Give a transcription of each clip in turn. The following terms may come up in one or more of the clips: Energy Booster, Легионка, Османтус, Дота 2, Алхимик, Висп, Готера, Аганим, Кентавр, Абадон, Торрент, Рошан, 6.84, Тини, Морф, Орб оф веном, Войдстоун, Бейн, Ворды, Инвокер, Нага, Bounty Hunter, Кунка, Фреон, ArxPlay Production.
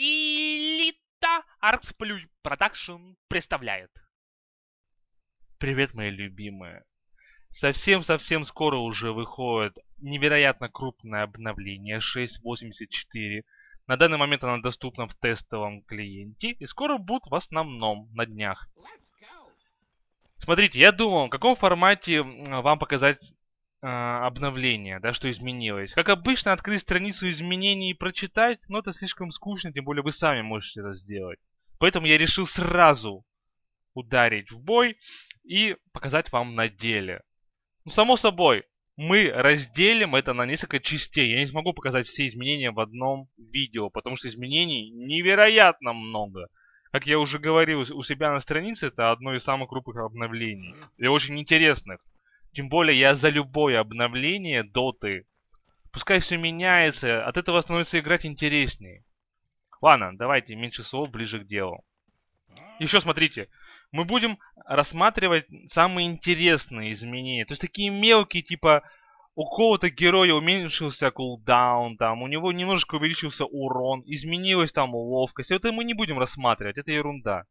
Элита ArxPlay Production представляет. Привет, мои любимые. Совсем-совсем скоро уже выходит невероятно крупное обновление 6.84. На данный момент оно доступно в тестовом клиенте и скоро будет в основном на днях. Смотрите, я думал, в каком формате вам показать обновление, да, что изменилось. Как обычно, открыть страницу изменений и прочитать, но это слишком скучно, тем более вы сами можете это сделать. Поэтому я решил сразу ударить в бой и показать вам на деле. Ну, само собой, мы разделим это на несколько частей. Я не смогу показать все изменения в одном видео, потому что изменений невероятно много. Как я уже говорил, у себя на странице это одно из самых крупных обновлений. И очень интересных. Тем более я за любое обновление доты. Пускай все меняется, от этого становится играть интереснее. Ладно, давайте меньше слов, ближе к делу. Еще смотрите, мы будем рассматривать самые интересные изменения. То есть такие мелкие, типа у кого-то героя уменьшился кулдаун, там, у него немножко увеличился урон, изменилась там ловкость. Это мы не будем рассматривать, это ерунда.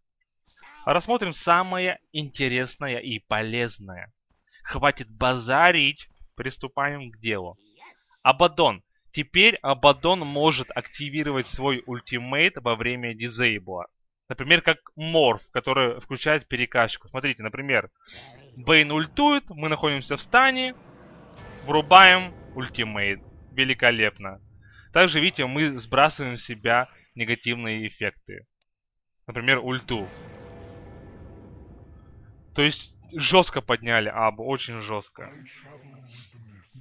А рассмотрим самое интересное и полезное. Хватит базарить, приступаем к делу. Абадон. Теперь Абадон может активировать свой ультимейт во время дизейбла. Например, как Морф, который включает перекачку. Смотрите, например, Бейн ультует, мы находимся в стане, врубаем ультимейт. Великолепно. Также, видите, мы сбрасываем с себя негативные эффекты. Например, ульту. То есть жестко подняли Абу, очень жестко.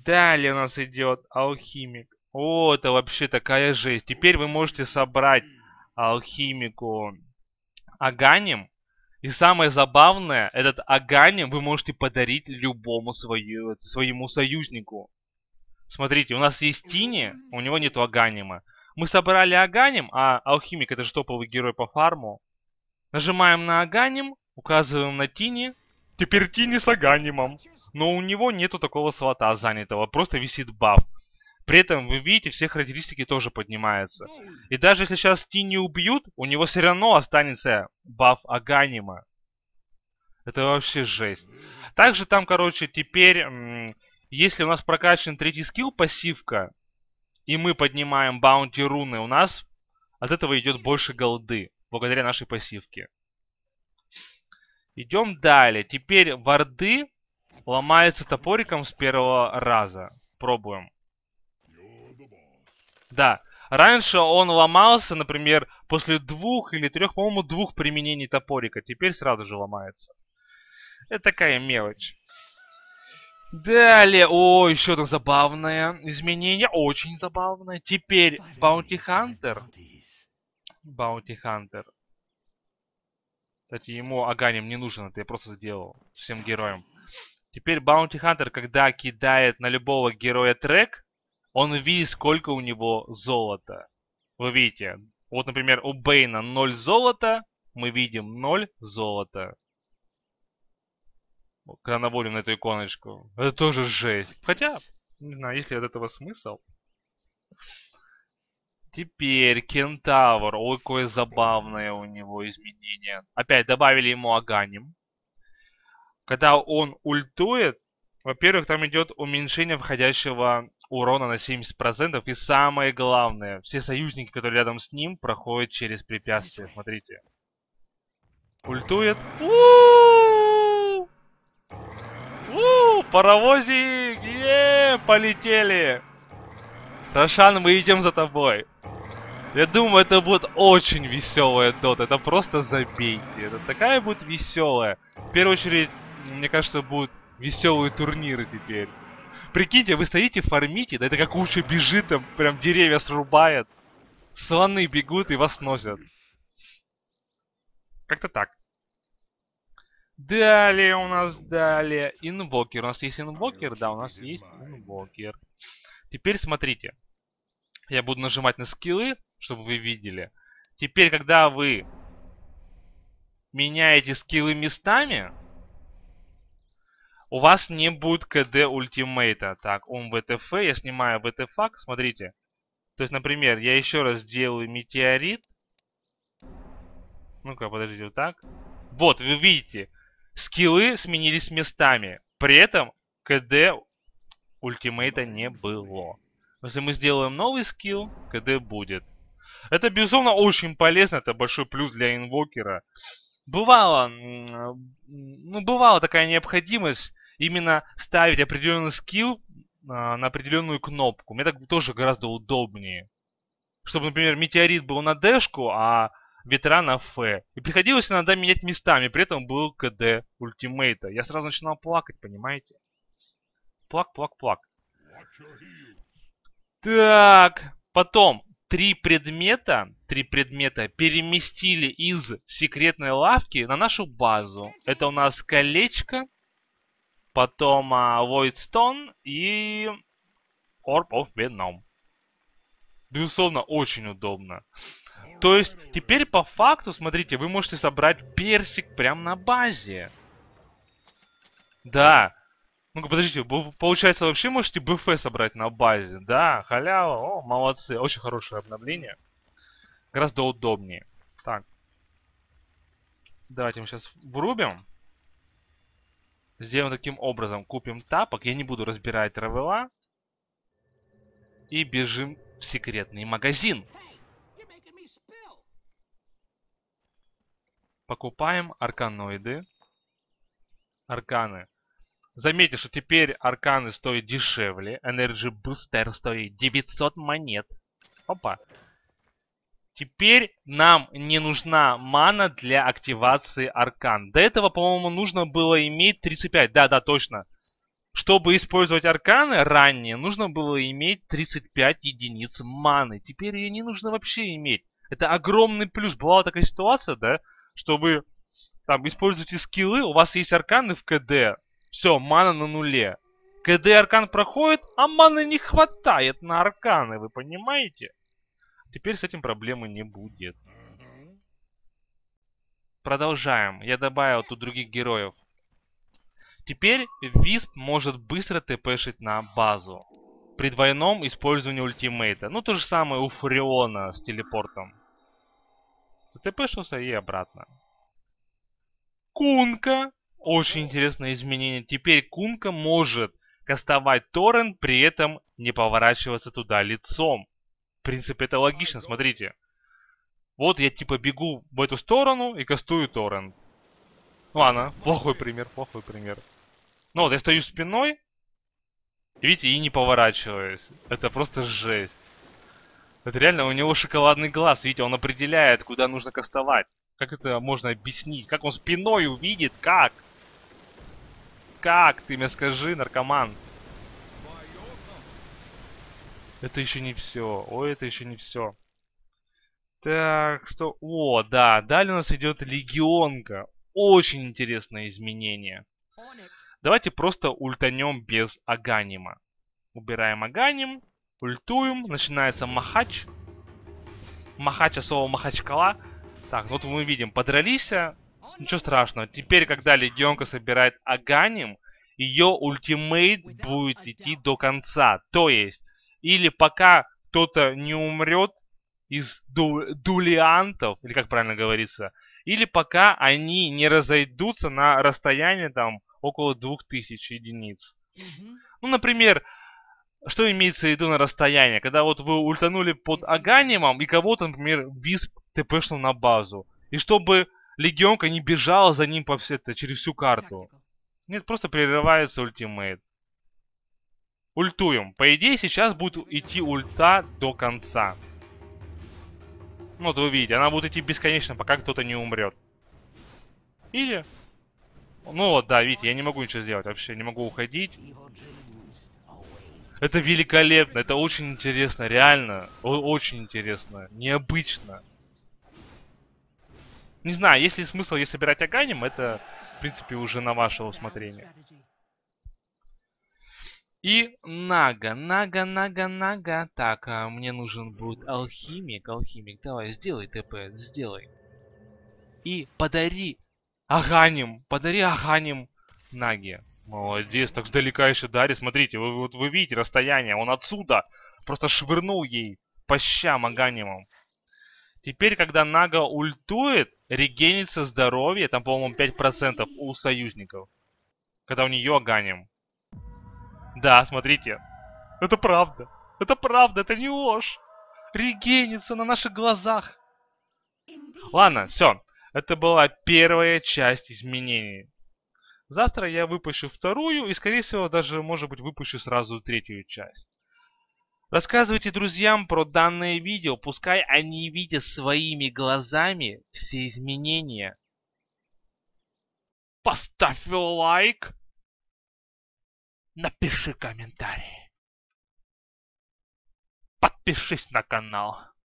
Далее у нас идет Алхимик. О, это вообще такая жесть. Теперь вы можете собрать Алхимику Аганим. И самое забавное, этот Аганим вы можете подарить любому своему союзнику. Смотрите, у нас есть Тини, у него нету Аганима. Мы собрали Аганим, а Алхимик это же топовый герой по фарму. Нажимаем на Аганим, указываем на Тини. Теперь Тини с Аганимом. Но у него нету такого слота занятого, просто висит баф. При этом, вы видите, все характеристики тоже поднимаются. И даже если сейчас Тини убьют, у него все равно останется баф Аганима. Это вообще жесть. Также там, короче, теперь, если у нас прокачан третий скилл, пассивка, и мы поднимаем баунти руны, у нас от этого идет больше голды, благодаря нашей пассивке. Идем далее. Теперь ворды ломаются топориком с первого раза. Пробуем. Да. Раньше он ломался, например, после двух или трех, по-моему, двух применений топорика. Теперь сразу же ломается. Это такая мелочь. Далее. О, еще одно забавное изменение. Очень забавное. Теперь Bounty Hunter. Bounty Hunter. Кстати, ему Аганим не нужен, это я просто сделал всем героям. Теперь Bounty Hunter, когда кидает на любого героя трек, он видит, сколько у него золота. Вы видите, вот, например, у Бейна 0 золота, мы видим 0 золота. Когда наводим на эту иконочку. Это тоже жесть. Хотя, не знаю, есть ли от этого смысл. Теперь Кентавр. Ой, какое забавное у него изменение. Опять добавили ему Аганим. Когда он ультует, во-первых, там идет уменьшение входящего урона на 70%. И самое главное, все союзники, которые рядом с ним, проходят через препятствия. Смотрите. Ультует. Паровозик! Полетели! Рошан, мы идем за тобой. Я думаю, это будет очень веселая дота. Это просто забейте. Это такая будет веселая. В первую очередь, мне кажется, будут веселые турниры теперь. Прикиньте, вы стоите, фармите, да это как Уша бежит, там прям деревья срубает. Слоны бегут и вас носят. Как-то так. Далее у нас, Инвокер. У нас есть Инвокер, да, у нас есть Инвокер. Теперь смотрите. Я буду нажимать на скиллы, чтобы вы видели. Теперь, когда вы меняете скиллы местами, у вас не будет КД ультимейта. Так, он ВТФ, я снимаю ВТФ, смотрите. То есть, например, я еще раз делаю метеорит, Ну-ка, подождите, вот так. Вот, вы видите, скиллы сменились местами. При этом КД ультимейта не было. Если мы сделаем новый скилл, КД будет. Это, безумно, очень полезно. Это большой плюс для инвокера. Бывала такая необходимость именно ставить определенный скилл на определенную кнопку. Мне так тоже гораздо удобнее. Чтобы, например, метеорит был на Дэшку, а ветра на Ф. И приходилось иногда менять местами. При этом был КД ультимейта. Я сразу начинал плакать, понимаете? Плак. Так, потом... Три предмета переместили из секретной лавки на нашу базу. Это у нас колечко, потом Войдстоун и Орб оф веном. Безусловно, очень удобно. То есть, теперь по факту, смотрите, вы можете собрать персик прямо на базе. Да. Ну-ка, подождите, вы, получается, вообще можете БФ собрать на базе, да, халява, о, молодцы, очень хорошее обновление, гораздо удобнее. Так, давайте мы сейчас врубим, сделаем таким образом, купим тапок, я не буду разбирать травела, и бежим в секретный магазин. Покупаем арканоиды, арканы. Заметьте, что теперь арканы стоят дешевле. Energy Booster стоит 900 монет. Опа. Теперь нам не нужна мана для активации аркан. До этого, по-моему, нужно было иметь 35. Да, точно. Чтобы использовать арканы ранее, нужно было иметь 35 единиц маны. Теперь ее не нужно вообще иметь. Это огромный плюс. Была такая ситуация, да, что вы там используете скиллы, у вас есть арканы в КД. Все, мана на нуле. КД аркан проходит, а маны не хватает на арканы, вы понимаете? Теперь с этим проблемы не будет. Продолжаем. Я добавил тут других героев. Теперь Висп может быстро тпшить на базу. При двойном использовании ультимейта. Ну, то же самое у Фреона с телепортом. Тпшился и обратно. Кунка. Очень интересное изменение. Теперь Кунка может кастовать торрент, при этом не поворачиваться туда лицом. В принципе, это логично, смотрите. Вот я типа бегу в эту сторону и кастую торрент. Ладно, плохой пример. Ну вот, я стою спиной, видите, и не поворачиваюсь. Это просто жесть. Это реально, у него шоколадный глаз, видите, он определяет, куда нужно кастовать. Как это можно объяснить? Как он спиной увидит? Как? Как? Ты мне скажи, наркоман. Это еще не все. Ой, это еще не все. Так, что... О, да. Далее у нас идет Легионка. Очень интересное изменение. Давайте просто ультанем без Аганима. Убираем Аганим. Ультуем. Начинается махач. Махач, а слово махачкала. Так, вот мы видим. Подрались. Ничего страшного. Теперь, когда Легионка собирает Аганим, ее ультимейт будет идти до конца. То есть, или пока кто-то не умрет из дулиантов, или как правильно говорится, или пока они не разойдутся на расстояние там около 2000 единиц. Ну, например, что имеется в виду на расстояние? Когда вот вы ультанули под Аганимом, и кого-то, например, Висп тпшнул на базу. И чтобы... Легионка не бежала за ним по всей, через всю карту. Нет, просто прерывается ультимейт. Ультуем. По идее, сейчас будет идти ульта до конца. Ну, вот вы видите, она будет идти бесконечно, пока кто-то не умрет. Или... Ну вот, да, видите, я не могу ничего сделать вообще, не могу уходить. Это великолепно, это очень интересно, реально. Очень интересно, необычно. Не знаю, есть ли смысл ей собирать Аганим, это, в принципе, уже на ваше усмотрение. И Нага. Так, мне нужен будет Алхимик, давай, сделай ТП, сделай. И подари Аганим Наге. Молодец, так сдалека еще дарит. Смотрите, вы видите расстояние, он отсюда просто швырнул ей по щам Аганимом. Теперь, когда Нага ультует, регенится здоровье, там, по-моему, 5% у союзников. Когда у нее Аганим. Да, смотрите. Это правда. Это правда, это не ложь. Регенится на наших глазах. Ладно, все. Это была первая часть изменений. Завтра я выпущу вторую и, скорее всего, даже, может быть, выпущу сразу третью часть. Рассказывайте друзьям про данное видео, пускай они видят своими глазами все изменения. Поставь лайк, напиши комментарий, подпишись на канал.